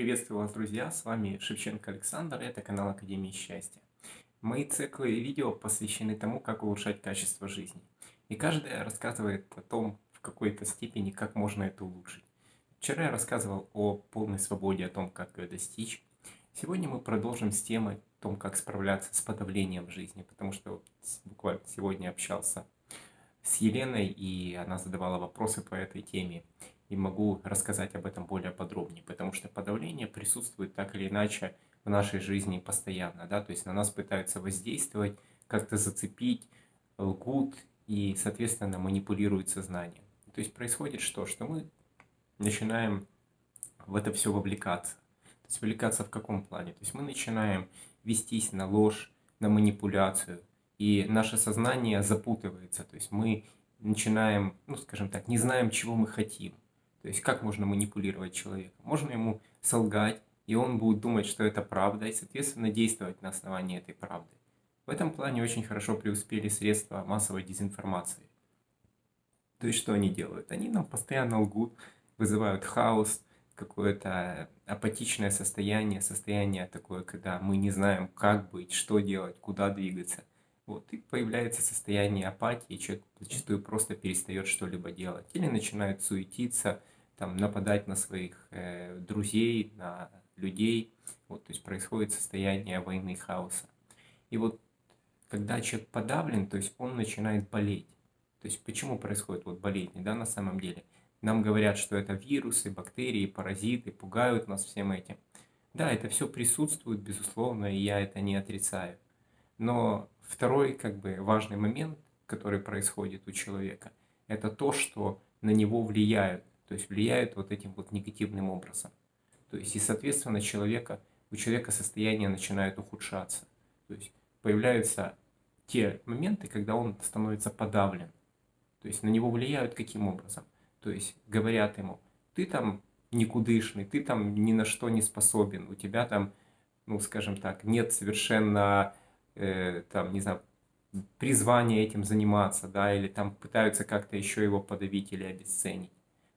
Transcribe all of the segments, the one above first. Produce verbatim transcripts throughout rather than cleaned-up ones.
Приветствую вас, друзья! С вами Шевченко Александр, это канал Академии Счастья. Мои циклы видео посвящены тому, как улучшать качество жизни. И каждая рассказывает о том, в какой-то степени, как можно это улучшить. Вчера я рассказывал о полной свободе, о том, как ее достичь. Сегодня мы продолжим с темой о том, как справляться с подавлением в жизни, потому что вот буквально сегодня общался с Еленой, и она задавала вопросы по этой теме. И могу рассказать об этом более подробнее, потому что подавление присутствует так или иначе в нашей жизни постоянно, да, то есть на нас пытаются воздействовать, как-то зацепить, лгут и, соответственно, манипулируют сознанием. То есть происходит что? Что мы начинаем в это все вовлекаться. То есть вовлекаться в каком плане? То есть мы начинаем вестись на ложь, на манипуляцию, и наше сознание запутывается, то есть мы начинаем, ну, скажем так, не знаем, чего мы хотим. То есть как можно манипулировать человека? Можно ему солгать, и он будет думать, что это правда, и, соответственно, действовать на основании этой правды. В этом плане очень хорошо преуспели средства массовой дезинформации. То есть что они делают? Они нам постоянно лгут, вызывают хаос, какое-то апатичное состояние, состояние такое, когда мы не знаем, как быть, что делать, куда двигаться. Вот, и появляется состояние апатии, человек зачастую просто перестает что-либо делать. Или начинает суетиться, там, нападать на своих э, друзей, на людей. Вот, то есть происходит состояние войны, хаоса. И вот когда человек подавлен, то есть он начинает болеть. То есть почему происходит вот болезнь, да, на самом деле? Нам говорят, что это вирусы, бактерии, паразиты, пугают нас всем этим. Да, это все присутствует, безусловно, и я это не отрицаю. Но второй, как бы, важный момент, который происходит у человека, это то, что на него влияют, то есть влияют вот этим вот негативным образом. То есть, и, соответственно, человека, у человека состояние начинает ухудшаться. То есть появляются те моменты, когда он становится подавлен. То есть на него влияют каким образом? То есть говорят ему, ты там никудышный, ты там ни на что не способен, у тебя там, ну, скажем так, нет совершенно... там, не знаю, призвание этим заниматься, да, или там пытаются как-то еще его подавить или обесценить.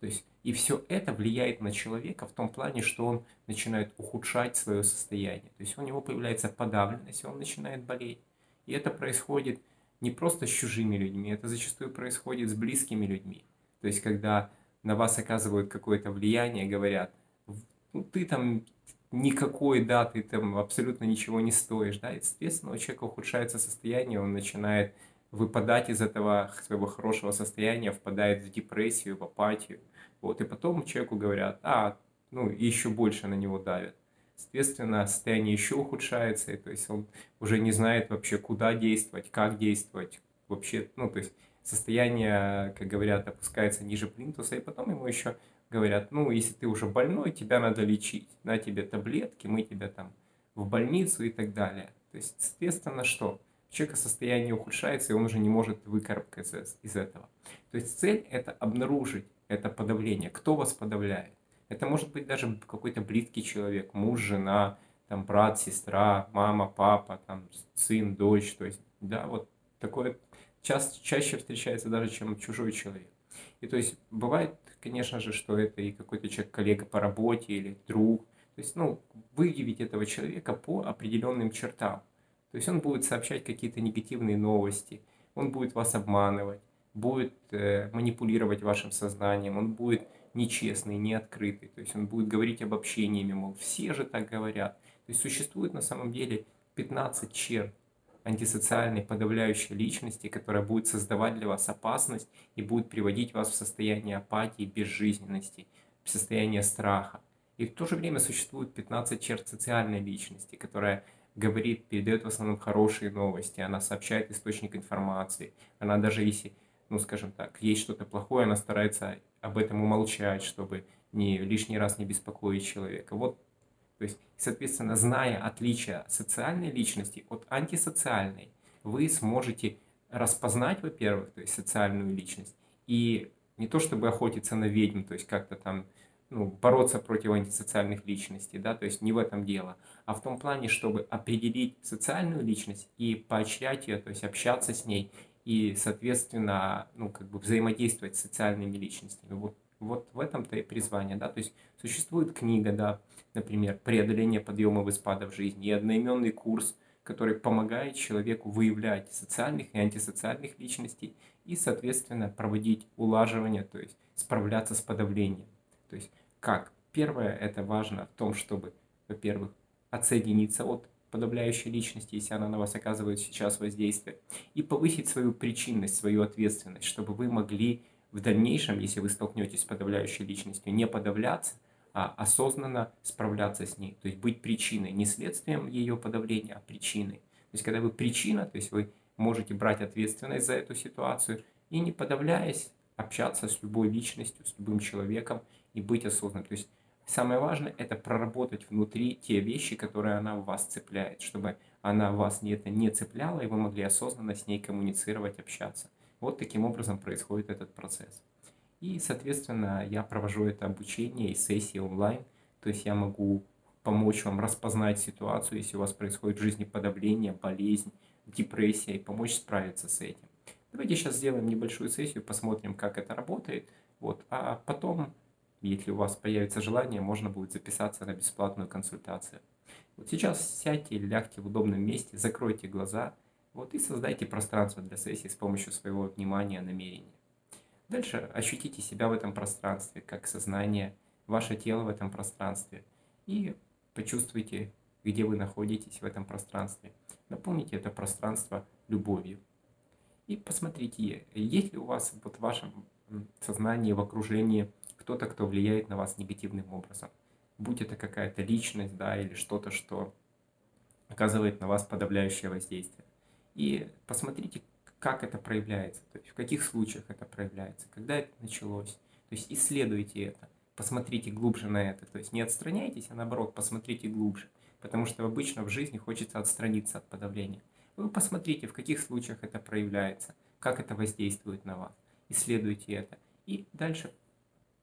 То есть, и все это влияет на человека в том плане, что он начинает ухудшать свое состояние. То есть у него появляется подавленность, и он начинает болеть. И это происходит не просто с чужими людьми, это зачастую происходит с близкими людьми. То есть когда на вас оказывают какое-то влияние, говорят, ну, ты там... никакой, да, ты там абсолютно ничего не стоишь, да, и, соответственно, у человека ухудшается состояние, он начинает выпадать из этого своего хорошего состояния, впадает в депрессию, в апатию, вот, и потом человеку говорят, а, ну, еще больше на него давят, соответственно, состояние еще ухудшается, и, то есть он уже не знает вообще, куда действовать, как действовать, вообще, ну, то есть состояние, как говорят, опускается ниже плинтуса, и потом ему еще... говорят, ну, если ты уже больной, тебя надо лечить. На тебе таблетки, мы тебя там в больницу и так далее. То есть, соответственно, что? У человека состояние ухудшается, и он уже не может выкарабкаться из этого. То есть цель – это обнаружить это подавление. Кто вас подавляет? Это может быть даже какой-то близкий человек, муж, жена, там, брат, сестра, мама, папа, там, сын, дочь. То есть, да, вот такое ча- чаще встречается даже, чем чужой человек. И то есть бывает, конечно же, что это и какой-то человек, коллега по работе или друг. То есть, ну, выявить этого человека по определенным чертам. То есть он будет сообщать какие-то негативные новости, он будет вас обманывать, будет э, манипулировать вашим сознанием, он будет нечестный, неоткрытый. То есть он будет говорить об общении, мол, все же так говорят. То есть существует на самом деле пятнадцать черт антисоциальной подавляющей личности, которая будет создавать для вас опасность и будет приводить вас в состояние апатии, безжизненности, в состояние страха. И в то же время существует пятнадцать черт социальной личности, которая говорит, передает в основном хорошие новости, она сообщает источник информации, она даже если, ну скажем так, есть что-то плохое, она старается об этом умолчать, чтобы не, лишний раз не беспокоить человека. Вот. То есть, соответственно, зная отличия социальной личности от антисоциальной, вы сможете распознать, во-первых, то есть социальную личность, и не то чтобы охотиться на ведьм, то есть как-то там, ну, бороться против антисоциальных личностей, да, то есть не в этом дело, а в том плане, чтобы определить социальную личность и поощрять ее, то есть общаться с ней и, соответственно, ну, как бы взаимодействовать с социальными личностями. Вот, вот в этом-то и призвание, да, то есть существует книга, да, например, «Преодоление подъемов и спадов в жизни» и одноименный курс, который помогает человеку выявлять социальных и антисоциальных личностей и, соответственно, проводить улаживание, то есть справляться с подавлением. То есть как? Первое, это важно в том, чтобы, во-первых, отсоединиться от подавляющей личности, если она на вас оказывает сейчас воздействие, и повысить свою причинность, свою ответственность, чтобы вы могли в дальнейшем, если вы столкнетесь с подавляющей личностью, не подавляться, а осознанно справляться с ней, то есть быть причиной, не следствием ее подавления, а причиной. То есть когда вы причина, то есть вы можете брать ответственность за эту ситуацию и, не подавляясь, общаться с любой личностью, с любым человеком и быть осознанным. То есть самое важное – это проработать внутри те вещи, которые она в вас цепляет, чтобы она вас не, это не цепляла, и вы могли осознанно с ней коммуницировать, общаться. Вот таким образом происходит этот процесс. И, соответственно, я провожу это обучение и сессии онлайн, то есть я могу помочь вам распознать ситуацию, если у вас происходит в жизни подавление, болезнь, депрессия, и помочь справиться с этим. Давайте сейчас сделаем небольшую сессию, посмотрим, как это работает, вот, а потом, если у вас появится желание, можно будет записаться на бесплатную консультацию. Вот сейчас сядьте или лягте в удобном месте, закройте глаза, вот, и создайте пространство для сессии с помощью своего внимания, намерения. Дальше ощутите себя в этом пространстве, как сознание, ваше тело в этом пространстве. И почувствуйте, где вы находитесь в этом пространстве. Наполните это пространство любовью. И посмотрите, есть ли у вас вот в вашем сознании, в окружении кто-то, кто влияет на вас негативным образом. Будь это какая-то личность, да, или что-то, что оказывает на вас подавляющее воздействие. И посмотрите, как это проявляется, то есть в каких случаях это проявляется, когда это началось. То есть исследуйте это, посмотрите глубже на это, то есть не отстраняйтесь, а наоборот, посмотрите глубже, потому что обычно в жизни хочется отстраниться от подавления. Вы посмотрите, в каких случаях это проявляется, как это воздействует на вас, исследуйте это. И дальше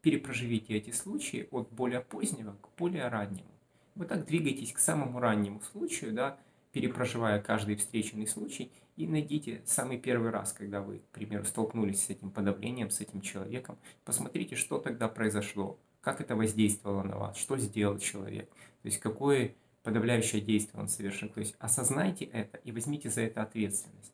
перепроживите эти случаи от более позднего к более раннему. Вы так двигаетесь к самому раннему случаю, да, перепроживая каждый встреченный случай, и найдите самый первый раз, когда вы, к примеру, столкнулись с этим подавлением, с этим человеком. Посмотрите, что тогда произошло, как это воздействовало на вас, что сделал человек, то есть какое подавляющее действие он совершил. То есть осознайте это и возьмите за это ответственность.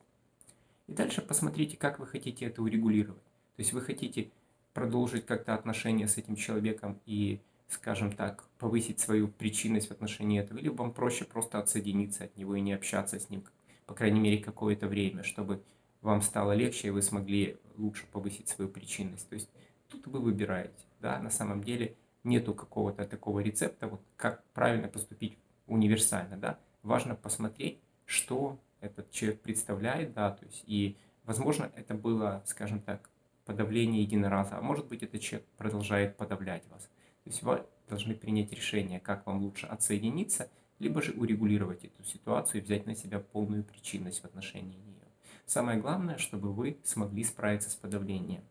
И дальше посмотрите, как вы хотите это урегулировать. То есть вы хотите продолжить как-то отношения с этим человеком и, скажем так, повысить свою причинность в отношении этого, или вам проще просто отсоединиться от него и не общаться с ним, по крайней мере, какое-то время, чтобы вам стало легче, и вы смогли лучше повысить свою причинность. То есть тут вы выбираете, да, на самом деле нету какого-то такого рецепта, вот как правильно поступить универсально, да, важно посмотреть, что этот человек представляет, да, то есть, и, возможно, это было, скажем так, подавление единоразово, а может быть, этот человек продолжает подавлять вас. То есть вы должны принять решение, как вам лучше отсоединиться, либо же урегулировать эту ситуацию и взять на себя полную причинность в отношении нее. Самое главное, чтобы вы смогли справиться с подавлением.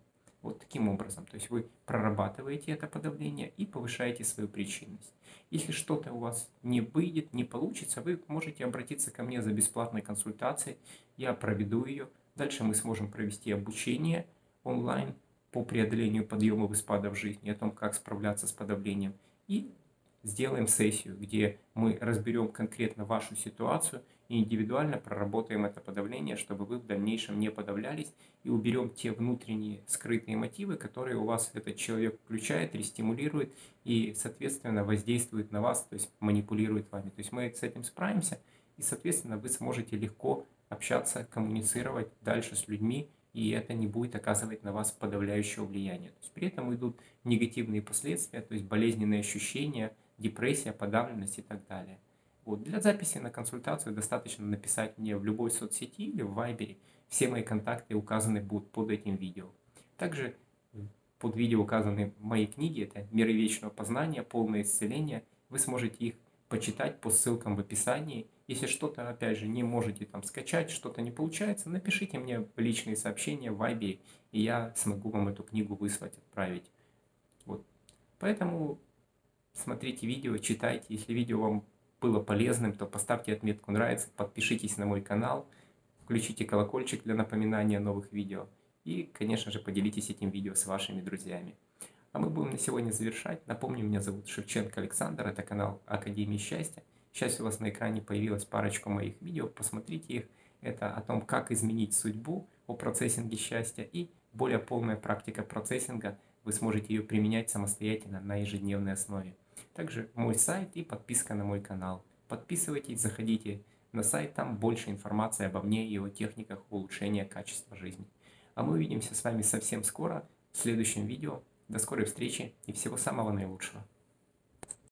Вот таким образом. То есть вы прорабатываете это подавление и повышаете свою причинность. Если что-то у вас не выйдет, не получится, вы можете обратиться ко мне за бесплатной консультацией. Я проведу ее. Дальше мы сможем провести обучение онлайн по преодолению подъемов и спадов в жизни, о том, как справляться с подавлением. И сделаем сессию, где мы разберем конкретно вашу ситуацию и индивидуально проработаем это подавление, чтобы вы в дальнейшем не подавлялись, и уберем те внутренние скрытые мотивы, которые у вас этот человек включает, рестимулирует и, соответственно, воздействует на вас, то есть манипулирует вами. То есть мы с этим справимся, и, соответственно, вы сможете легко общаться, коммуницировать дальше с людьми, и это не будет оказывать на вас подавляющего влияния. То есть при этом идут негативные последствия, то есть болезненные ощущения, депрессия, подавленность и так далее. Вот. Для записи на консультацию достаточно написать мне в любой соцсети или в Viber. Все мои контакты указаны будут под этим видео. Также под видео указаны мои книги, это «Миры вечного познания», «Полное исцеление». Вы сможете их почитать по ссылкам в описании. Если что-то, опять же, не можете там скачать, что-то не получается, напишите мне личные сообщения в Viber, и я смогу вам эту книгу выслать, отправить. Вот. Поэтому смотрите видео, читайте. Если видео вам было полезным, то поставьте отметку «Нравится», подпишитесь на мой канал, включите колокольчик для напоминания о новых видео и, конечно же, поделитесь этим видео с вашими друзьями. А мы будем на сегодня завершать. Напомню, меня зовут Шевченко Александр, это канал Академии Счастья. Сейчас у вас на экране появилась парочка моих видео, посмотрите их. Это о том, как изменить судьбу, о процессинге счастья и более полная практика процессинга. Вы сможете ее применять самостоятельно на ежедневной основе. Также мой сайт и подписка на мой канал. Подписывайтесь, заходите на сайт, там больше информации обо мне и о техниках улучшения качества жизни. А мы увидимся с вами совсем скоро в следующем видео. До скорой встречи и всего самого наилучшего.